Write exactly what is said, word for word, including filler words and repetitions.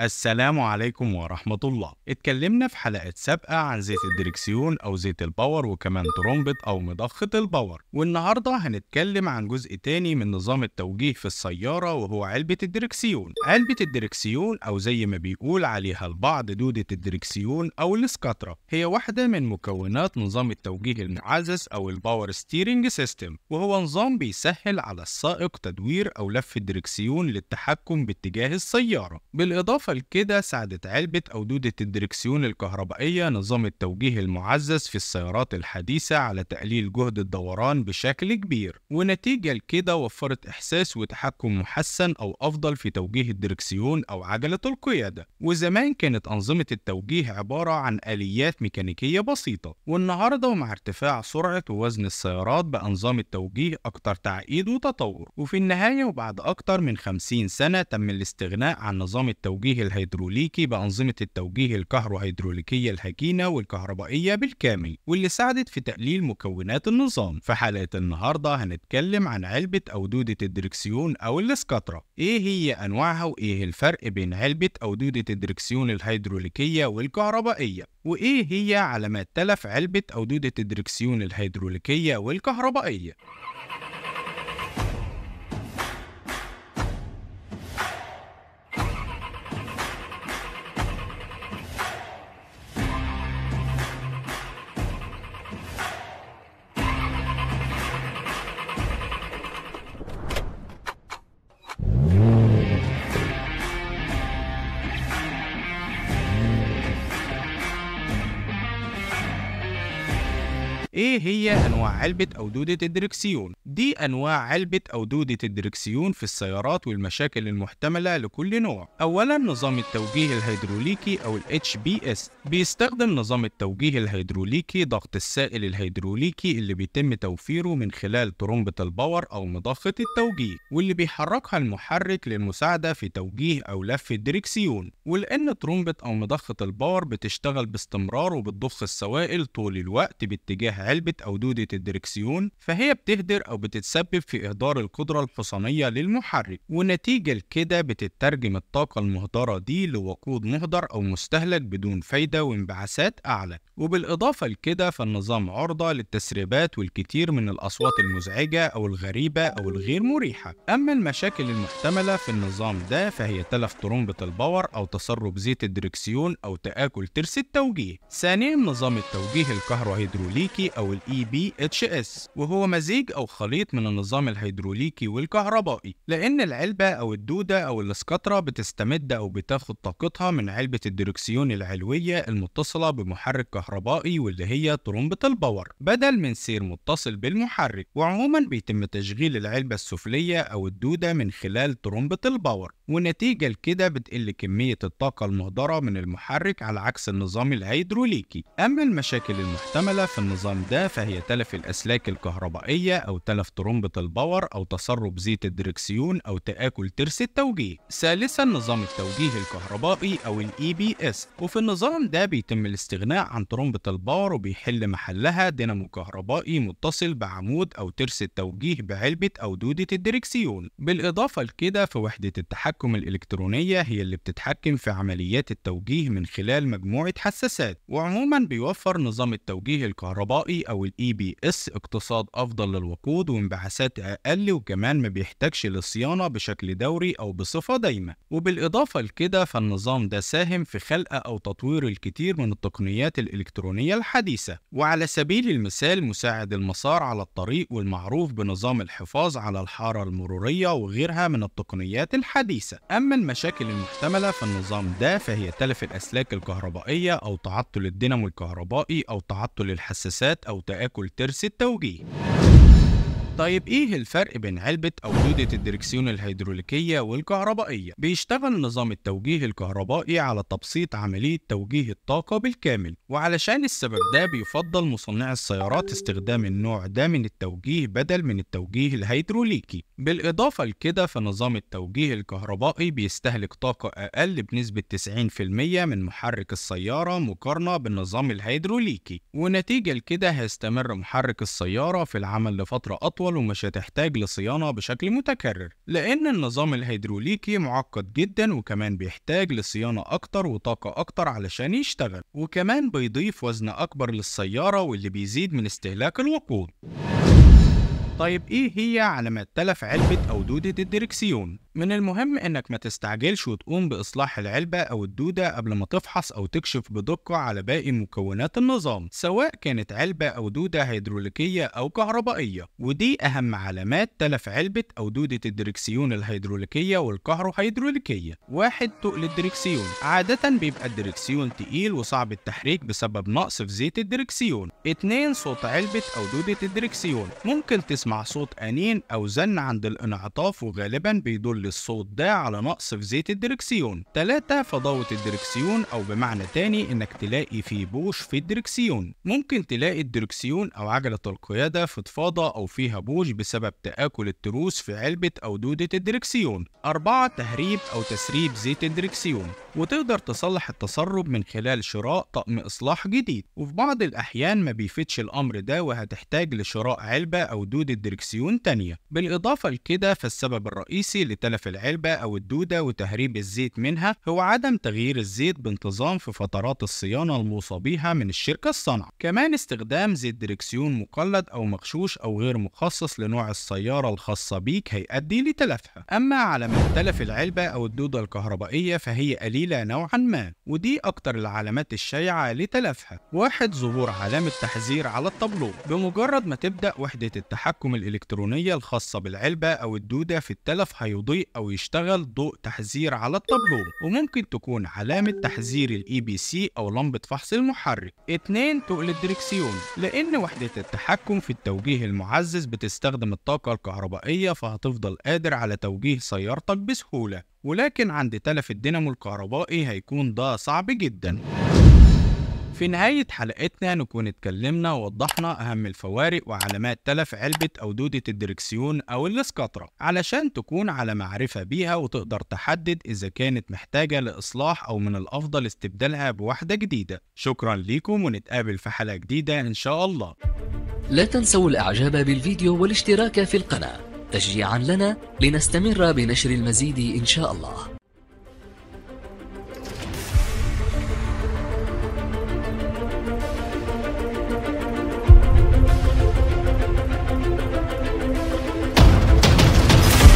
السلام عليكم ورحمة الله. اتكلمنا في حلقات سابقة عن زيت الدركسيون أو زيت الباور، وكمان ترومبة أو مضخة الباور، والنهاردة هنتكلم عن جزء تاني من نظام التوجيه في السيارة وهو علبة الدركسيون. علبة الدركسيون أو زي ما بيقول عليها البعض دودة الدركسيون أو الاسكترا، هي واحدة من مكونات نظام التوجيه المعزز أو الباور ستيرنج سيستم، وهو نظام بيسهل على السائق تدوير أو لف الدركسيون للتحكم باتجاه السيارة. بالإضافة لكده ساعدت علبة أو دودة الدركسيون الكهربائية نظام التوجيه المعزز في السيارات الحديثة على تقليل جهد الدوران بشكل كبير، ونتيجة لكده وفرت إحساس وتحكم محسن أو أفضل في توجيه الدركسيون أو عجلة القيادة. وزمان كانت أنظمة التوجيه عبارة عن آليات ميكانيكية بسيطة، والنهاردة ومع ارتفاع سرعة ووزن السيارات بقى نظام التوجيه أكتر تعقيد وتطور. وفي النهاية وبعد أكتر من خمسين سنة تم الاستغناء عن نظام التوجيه الهيدروليكي بأنظمة التوجيه الكهروهيدروليكية الهجينة والكهربائية بالكامل، واللي ساعدت في تقليل مكونات النظام. في حلقة النهاردة هنتكلم عن علبة أو دودة الدركسيون أو الاسكترا، إيه هي أنواعها وإيه الفرق بين علبة أو دودة الدركسيون الهيدروليكية والكهربائية، وإيه هي علامات تلف علبة أو دودة الدركسيون الهيدروليكية والكهربائية. إيه هي أنواع علبة أو دودة الدركسيون؟ دي أنواع علبة أو دودة الدركسيون في السيارات والمشاكل المحتملة لكل نوع. أولاً نظام التوجيه الهيدروليكي أو ال إتش بي إس، بيستخدم نظام التوجيه الهيدروليكي ضغط السائل الهيدروليكي اللي بيتم توفيره من خلال ترومبة الباور أو مضخة التوجيه، واللي بيحركها المحرك للمساعدة في توجيه أو لف الدركسيون. ولأن ترومبة أو مضخة الباور بتشتغل باستمرار وبتضخ السوائل طول الوقت باتجاه علبة أو دودة الدركسيون، فهي بتهدر أو بتتسبب في إهدار القدرة الحصانية للمحرك، ونتيجة لكده بتترجم الطاقة المهدرة دي لوقود مهدر أو مستهلك بدون فايدة وانبعاثات أعلى. وبالإضافة لكده فالنظام عرضة للتسريبات والكثير من الأصوات المزعجة أو الغريبة أو الغير مريحة. أما المشاكل المحتملة في النظام ده فهي تلف ترومبة الباور أو تسرب زيت الدركسيون أو تآكل ترس التوجيه. ثانيا نظام التوجيه الكهروهيدروليكي أو ال إي بي إتش إس، وهو مزيج أو خليط من النظام الهيدروليكي والكهربائي، لأن العلبة أو الدودة أو الاسكترا بتستمد أو بتاخد طاقتها من علبة الدركسيون العلوية المتصلة بمحرك كهربائي واللي هي ترومبة الباور، بدل من سير متصل بالمحرك. وعموما بيتم تشغيل العلبة السفلية أو الدودة من خلال ترومبة الباور، ونتيجة لكده بتقل كمية الطاقة المهدرة من المحرك على عكس النظام الهيدروليكي. أما المشاكل المحتملة في النظام ده فهي تلف الأسلاك الكهربائية أو تلف ترومبة الباور أو تسرب زيت الدركسيون أو تآكل ترس التوجيه. ثالثا نظام التوجيه الكهربائي أو ال إي بي إس، وفي النظام ده بيتم الاستغناء عن ترومبة الباور وبيحل محلها دينامو كهربائي متصل بعمود أو ترس التوجيه بعلبة أو دودة الدركسيون. بالإضافة لكده فوحدة التحكم الإلكترونية هي اللي بتتحكم في عمليات التوجيه من خلال مجموعة حساسات. وعموما بيوفر نظام التوجيه الكهربائي أو ال إي بي إس اقتصاد أفضل للوقود وانبعاثات أقل، وكمان ما بيحتاجش للصيانة بشكل دوري أو بصفة دايمة. وبالإضافة لكده فالنظام ده ساهم في خلق أو تطوير الكثير من التقنيات الإلكترونية الحديثة، وعلى سبيل المثال مساعد المسار على الطريق والمعروف بنظام الحفاظ على الحارة المرورية وغيرها من التقنيات الحديثة. أما المشاكل المحتملة في النظام ده فهي تلف الأسلاك الكهربائية أو تعطل الدينامو الكهربائي أو تعطل الحساسات أو تآكل ترس التوجيه. طيب ايه الفرق بين علبة او دودة الدركسيون الهيدروليكية والكهربائية؟ بيشتغل نظام التوجيه الكهربائي على تبسيط عملية توجيه الطاقة بالكامل، وعلشان السبب ده بيفضل مصنعي السيارات استخدام النوع ده من التوجيه بدل من التوجيه الهيدروليكي. بالإضافة لكده فنظام التوجيه الكهربائي بيستهلك طاقة أقل بنسبة تسعين بالمية من محرك السيارة مقارنة بالنظام الهيدروليكي، ونتيجة لكده هيستمر محرك السيارة في العمل لفترة أطول أطول ومش هتحتاج لصيانة بشكل متكرر، لأن النظام الهيدروليكي معقد جدا وكمان بيحتاج لصيانة أكتر وطاقة أكتر علشان يشتغل، وكمان بيضيف وزن أكبر للسيارة واللي بيزيد من استهلاك الوقود. طيب إيه هي علامات تلف علبة أو دودة الدركسيون؟ من المهم إنك ما تستعجلش وتقوم بإصلاح العلبة أو الدودة قبل ما تفحص أو تكشف بدقة على باقي مكونات النظام، سواء كانت علبة أو دودة هيدروليكية أو كهربائية، ودي أهم علامات تلف علبة أو دودة الدركسيون الهيدروليكية والكهروهيدروليكية. واحد تقل الدركسيون، عادة بيبقى الدركسيون تقيل وصعب التحريك بسبب نقص في زيت الدركسيون. اتنين صوت علبة أو دودة الدركسيون، ممكن تسمع صوت أنين أو زن عند الانعطاف وغالبا بيدل الصوت ده على نقص في زيت الدركسيون. تلاتة فضاوة الدركسيون، أو بمعنى تاني إنك تلاقي فيه بوش في الدركسيون، ممكن تلاقي الدركسيون أو عجلة القيادة فضفاضة أو فيها بوش بسبب تآكل التروس في علبة أو دودة الدركسيون. أربعة تهريب أو تسريب زيت الدركسيون، وتقدر تصلح التسرب من خلال شراء طقم إصلاح جديد، وفي بعض الأحيان ما بيفيدش الأمر ده وهتحتاج لشراء علبة أو دودة دركسيون تانية. بالإضافة لكده فالسبب الرئيسي لتلف في العلبة أو الدودة وتهريب الزيت منها هو عدم تغيير الزيت بانتظام في فترات الصيانة الموصى بيها من الشركة الصانعة. كمان استخدام زيت دركسيون مقلد أو مغشوش أو غير مخصص لنوع السيارة الخاصة بيك هيؤدي لتلفها. أما علامات تلف العلبة أو الدودة الكهربائية فهي قليلة نوعا ما، ودي أكتر العلامات الشائعة لتلفها. واحد ظهور علامة تحذير على الطابلو، بمجرد ما تبدأ وحدة التحكم الإلكترونية الخاصة بالعلبة أو الدودة في التلف هيضيء أو يشتغل ضوء تحذير على الطابلو، وممكن تكون علامة تحذير الإي بي سي أو لمبة فحص المحرك. اتنين تقل الدركسيون، لأن وحدة التحكم في التوجيه المعزز بتستخدم الطاقة الكهربائية فهتفضل قادر على توجيه سيارتك بسهولة، ولكن عند تلف الدينامو الكهربائي هيكون ده صعب جدا. في نهاية حلقتنا نكون اتكلمنا ووضحنا أهم الفوارق وعلامات تلف علبة أو دودة الدركسيون أو الاسكترا، علشان تكون على معرفة بيها وتقدر تحدد إذا كانت محتاجة لإصلاح أو من الأفضل استبدالها بواحدة جديدة. شكرا ليكم ونتقابل في حلقة جديدة إن شاء الله. لا تنسوا الإعجاب بالفيديو والاشتراك في القناة تشجيعا لنا لنستمر بنشر المزيد إن شاء الله.